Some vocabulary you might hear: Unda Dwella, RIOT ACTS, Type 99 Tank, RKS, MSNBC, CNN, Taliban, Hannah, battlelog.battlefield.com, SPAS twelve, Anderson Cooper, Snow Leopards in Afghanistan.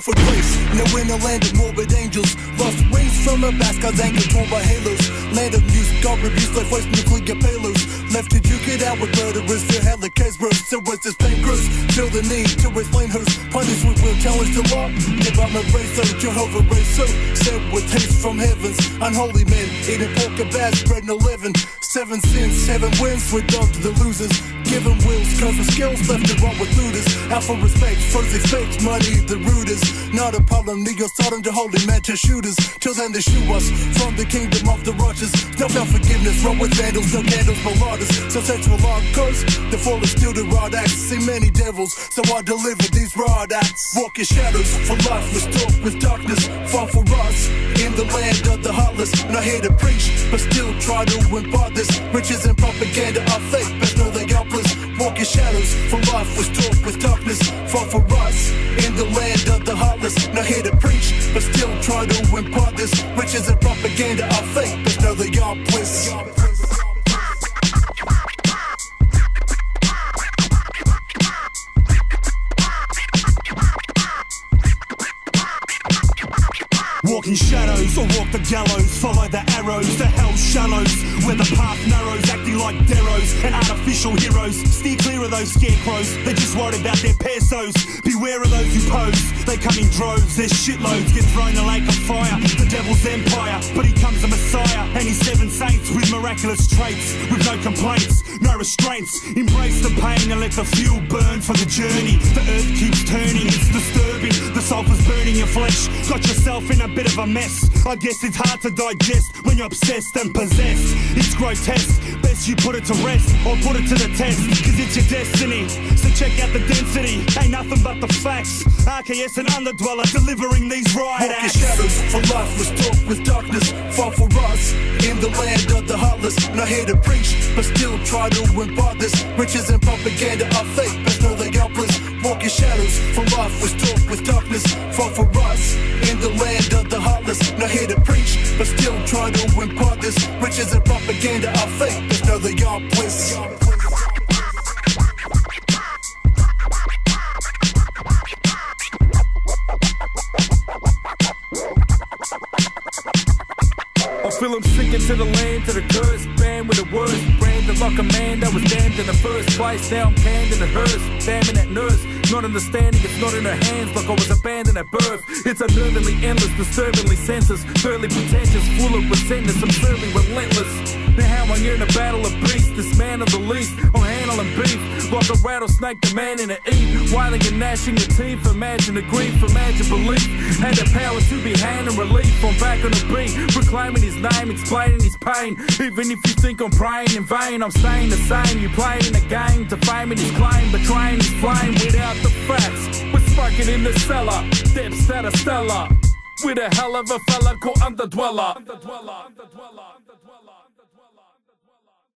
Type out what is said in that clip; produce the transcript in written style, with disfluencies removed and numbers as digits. for grace. Now in a land of morbid angels, lost wings from the past, cause anger torn by halos. Land of music, dark reviews like voice nuclear payloads. Left to you get out with murderers, to hell a case worse. So it's this pain gross, feel the need to explain hers. Punish we will challenge the law. If I'm a racer, Jehovah racer, said with haste from heavens. Unholy men, eating pork and bad, spreading 11. 7 sins, 7 wins, we're dumb to the losers. Given wills, cause of skills, left to run with looters. Out for respect, first expect money, the root is not a problem, niggas taught them to holy man to shooters. Till then they shoot us, from the kingdom of the righteous. No found forgiveness, run with vandals, no candles, but martyrs. So sexual art curse, the fall is due to RIOT ACTS. See many devils, so I deliver these RIOT ACTs. Walking shadows, for life restored with darkness. Far for us, in the land of the heartless. Not here to preach, but still try to impart this. Riches and propaganda are fake, best know they helpless. Walking shadows, for life restored with darkness. Far for us, in the land of the heartless. Not here to preach, but still try to impart this. Riches and propaganda are fake, best know they helpless. Walking shadows, or walk the gallows, follow the arrows, the hell's shallows, where the path narrows, acting like deros and artificial heroes. Steer clear of those scarecrows, they're just worried about their pesos. Beware of those who pose, they come in droves, their shitloads get thrown in a lake of fire, the devil's empire. But he comes a messiah, and his 7 saints with miraculous traits, with no complaints, no restraints. Embrace the pain and let the fuel burn for the journey. The earth keeps turning, it's disturbing, the sulphur's burning your flesh. Got yourself in a bit of a mess, I guess it's hard to digest when you're obsessed and possessed. It's grotesque, best you put it to rest or put it to the test, cause it's your destiny. So check out the density, ain't nothing but the facts. RKS and Unda Dwella delivering these RIOT ACTS. Shadows for life was talk with darkness. Far for us, in the land of the heartless. Not here to preach, but still try to impart this. Riches and propaganda are fake, best know they helpless. Walking shadows, for life was talk with darkness. Far for us, in the land of the heartless. Not here to preach, but still trying to impart this. Riches and propaganda are fake, there's no they are bliss. I feel I'm sinking to the land, to the curse, banned with the worst brand of like a man that was damned in the first place. Now I'm canned in the hearse, damning that nurse. Not understanding, it's not in her hands, like I was abandoned at birth. It's unnervingly endless, disturbingly senseless, fairly pretentious, full of resentment, absurdly relentless. Now how I'm in a battle of beasts, this man of the least, I'm handling beef, like a rattlesnake demanding to eat, whiling and gnashing your teeth, imagine the grief, imagine belief, had the power to be hand in relief, I'm back on the beat, proclaiming his name, explaining his pain, even if you think I'm praying in vain, I'm staying the same, you playing the game, defaming his claim, betraying his flame, without the facts, we're smoking in the cellar, depths that are stellar, with a hell of a fella called Unda Dwella.